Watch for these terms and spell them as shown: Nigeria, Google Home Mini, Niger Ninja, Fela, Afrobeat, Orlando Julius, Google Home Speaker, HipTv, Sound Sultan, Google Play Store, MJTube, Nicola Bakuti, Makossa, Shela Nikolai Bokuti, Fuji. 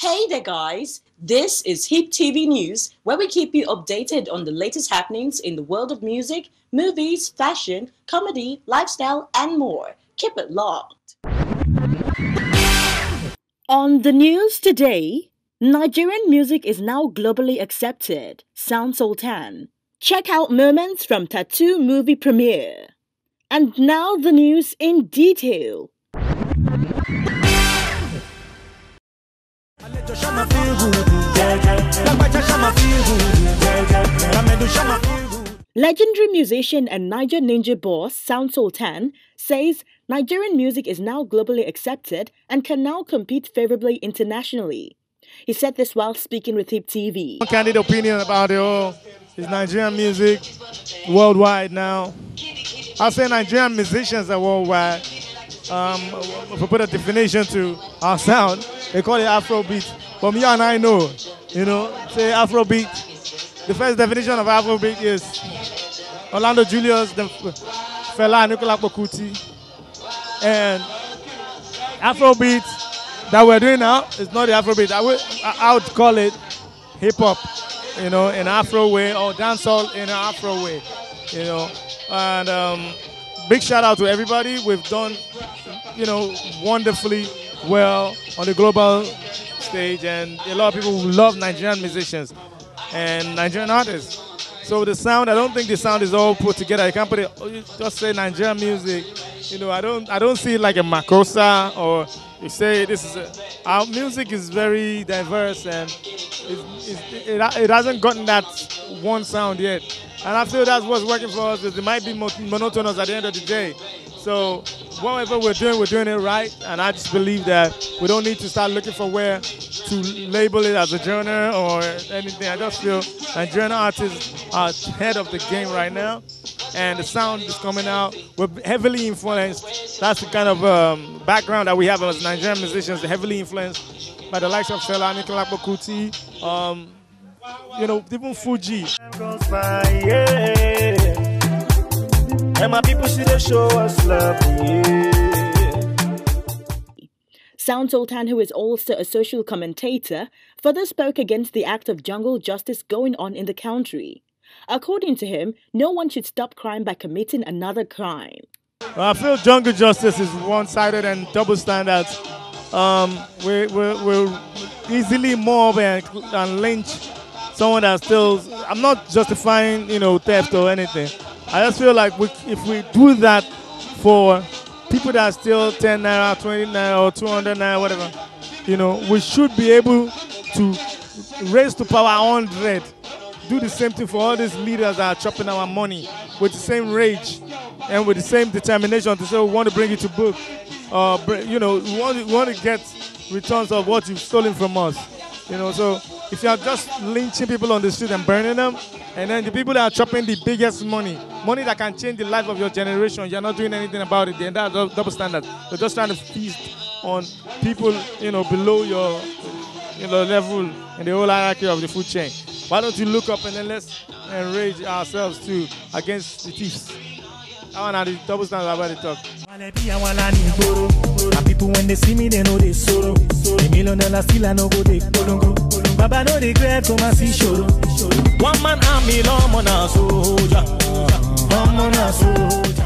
Hey there guys, this is HipTv News, where we keep you updated on the latest happenings in the world of music, movies, fashion, comedy, lifestyle and more. Keep it locked. On the news today, Nigerian music is now globally accepted. Sound Sultan. Check out moments from Tattoo movie premiere. And now the news in detail. Legendary musician and Niger Ninja boss Sound Sultan says Nigerian music is now globally accepted and can now compete favorably internationally. He said this while speaking with HipTV. One candid opinion about the whole is Nigerian music worldwide now. I'll say Nigerian musicians are worldwide. If we put a definition to our sound, they call it Afrobeat. But me and I know, say Afrobeat. The first definition of Afrobeat is Orlando Julius, the Fela, Nicola Bakuti. And Afrobeat that we're doing now is not the Afrobeat. I would call it hip-hop, in Afro way, or dancehall in an Afro way, And big shout out to everybody. We've done, wonderfully well on the global stage, and a lot of people love Nigerian musicians and Nigerian artists. So the sound, I don't think the sound is all put together. You can't put it. You just say Nigerian music. I don't see it like a Makossa, or you say this is. Our music is very diverse, and it hasn't gotten that one sound yet. And I feel that's what's working for us, is it might be monotonous at the end of the day. So whatever we're doing it right. And I just believe that we don't need to start looking for where to label it as a genre or anything. I just feel Nigerian artists are ahead of the game right now. And the sound is coming out. We're heavily influenced. That's the kind of background that we have as Nigerian musicians, heavily influenced by the likes of Shela Nikolai Bokuti, even Fuji. Sound Sultan, who is also a social commentator, further spoke against the act of jungle justice going on in the country. According to him, no one should stop crime by committing another crime. I feel jungle justice is one-sided and double standards. We're easily mob and lynch someone that steals. I'm not justifying, theft or anything. I just feel like if we do that for people that steal 10 naira, 20 naira, or 200 naira, whatever, we should be able to raise to power 100. Do the same thing for all these leaders that are chopping our money with the same rage and with the same determination to say we want to bring it to book. We want to get returns of what you've stolen from us. So if you are just lynching people on the street and burning them, and then the people that are chopping the biggest money that can change the life of your generation, you're not doing anything about it. And that's double standard. You're just trying to feast on people, below your level and the whole hierarchy of the food chain. Why don't you look up and then let's enrage ourselves too against the thieves? I want to double standard about the talk. People when they see me, they know they sorrow. $1 million still I no go they Baba no regret come and see show. One man army, long man a soldier, long man a soldier.